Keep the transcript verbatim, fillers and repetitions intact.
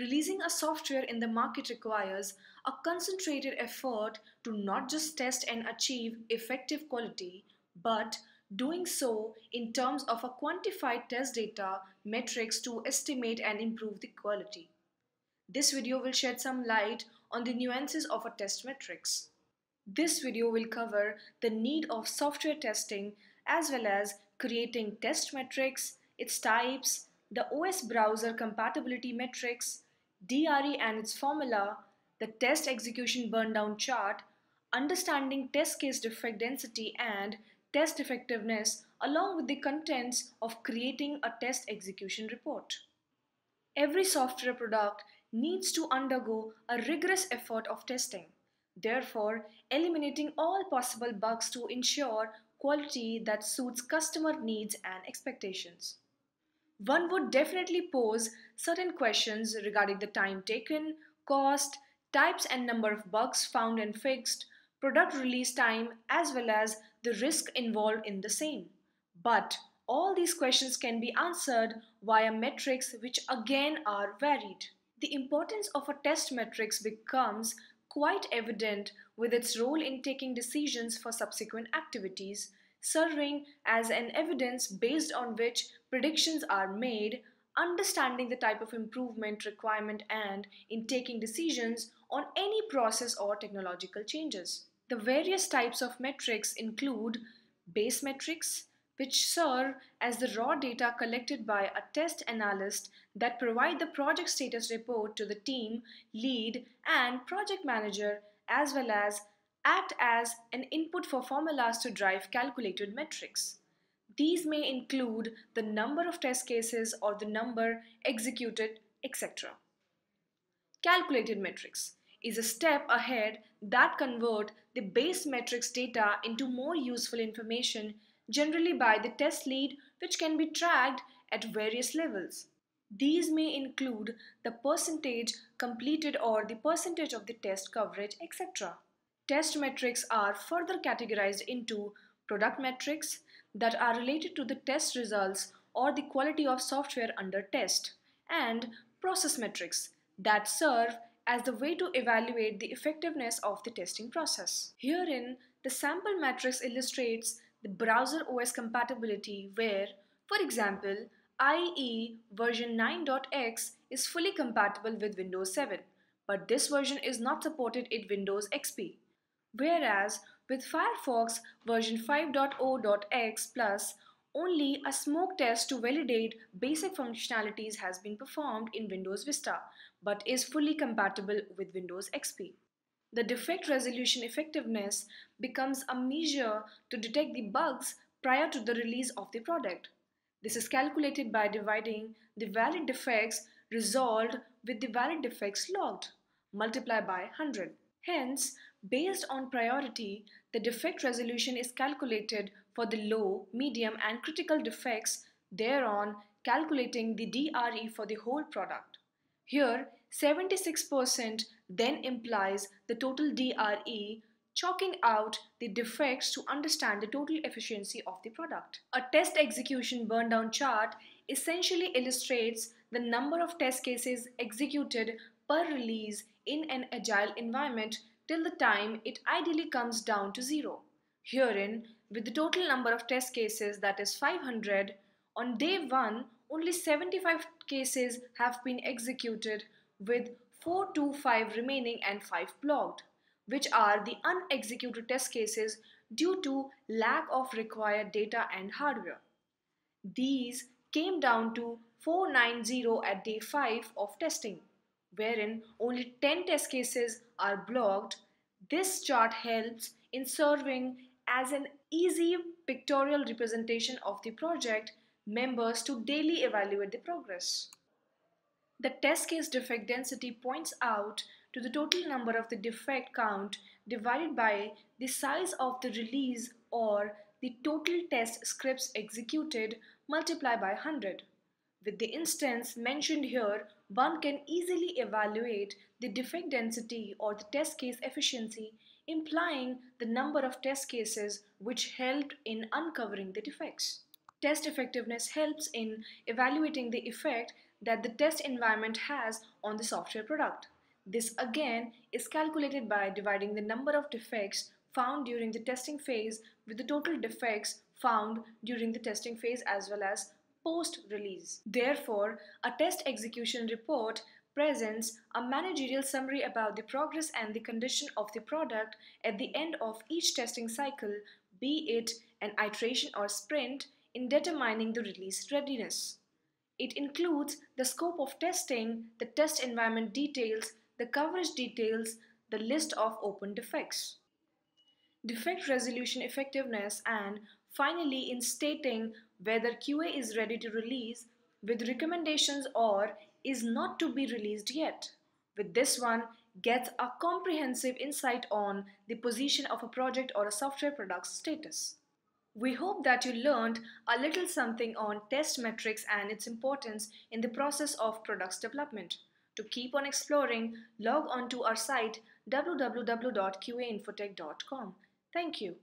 Releasing a software in the market requires a concentrated effort to not just test and achieve effective quality, but doing so in terms of a quantified test data metrics to estimate and improve the quality. This video will shed some light on the nuances of a test metrics. This video will cover the need of software testing as well as creating test metrics, its types, the O S browser compatibility metrics, D R E and its formula, the test execution burndown chart, understanding test case defect density and test effectiveness, along with the contents of creating a test execution report. Every software product needs to undergo a rigorous effort of testing, therefore eliminating all possible bugs to ensure quality that suits customer needs and expectations. One would definitely pose certain questions regarding the time taken, cost, types and number of bugs found and fixed, product release time, as well as the risk involved in the same. But all these questions can be answered via metrics, which again are varied. The importance of a test metrics becomes quite evident with its role in taking decisions for subsequent activities, serving as an evidence based on which predictions are made, understanding the type of improvement requirement, and in taking decisions on any process or technological changes. The various types of metrics include base metrics, which serve as the raw data collected by a test analyst that provide the project status report to the team, lead, and project manager, as well as act as an input for formulas to drive calculated metrics. These may include the number of test cases or the number executed, et cetera. Calculated metrics is a step ahead that convert the base metrics data into more useful information, generally by the test lead, which can be tracked at various levels. These may include the percentage completed or the percentage of the test coverage, et cetera. Test metrics are further categorized into product metrics that are related to the test results or the quality of software under test, and process metrics that serve as the way to evaluate the effectiveness of the testing process. Herein, the sample matrix illustrates the browser O S compatibility where, for example, I E version nine dot x is fully compatible with Windows seven, but this version is not supported in Windows X P, whereas with Firefox version five dot zero dot x plus, only a smoke test to validate basic functionalities has been performed in Windows Vista, but is fully compatible with Windows X P. The defect resolution effectiveness becomes a measure to detect the bugs prior to the release of the product. This is calculated by dividing the valid defects resolved with the valid defects logged, multiplied by one hundred. Hence, based on priority, the defect resolution is calculated for the low, medium, and critical defects, thereon calculating the D R E for the whole product. Here, seventy-six percent then implies the total D R E, chalking out the defects to understand the total efficiency of the product. A test execution burndown chart essentially illustrates the number of test cases executed per release in an agile environment till the time it ideally comes down to zero. Herein, with the total number of test cases, that is five hundred, on day one, only seventy-five cases have been executed, with four hundred twenty-five remaining and five blocked, which are the unexecuted test cases due to lack of required data and hardware. These came down to four hundred ninety at day five of testing, wherein only ten test cases are blocked. This chart helps in serving as an easy pictorial representation of the project members to daily evaluate the progress. The test case defect density points out to the total number of the defect count divided by the size of the release or the total test scripts executed, multiplied by one hundred. With the instance mentioned here, one can easily evaluate the defect density or the test case efficiency, implying the number of test cases which helped in uncovering the defects. Test effectiveness helps in evaluating the effect that the test environment has on the software product. This again is calculated by dividing the number of defects found during the testing phase with the total defects found during the testing phase as well as post-release. Therefore, a test execution report presents a managerial summary about the progress and the condition of the product at the end of each testing cycle, be it an iteration or sprint, in determining the release readiness. It includes the scope of testing, the test environment details, the coverage details, the list of open defects, defect resolution effectiveness, and finally, in stating whether Q A is ready to release with recommendations or is not to be released yet. With this one, gets a comprehensive insight on the position of a project or a software product's status. We hope that you learned a little something on test metrics and its importance in the process of product's development. To keep on exploring, log on to our site w w w dot q a infotech dot com. Thank you.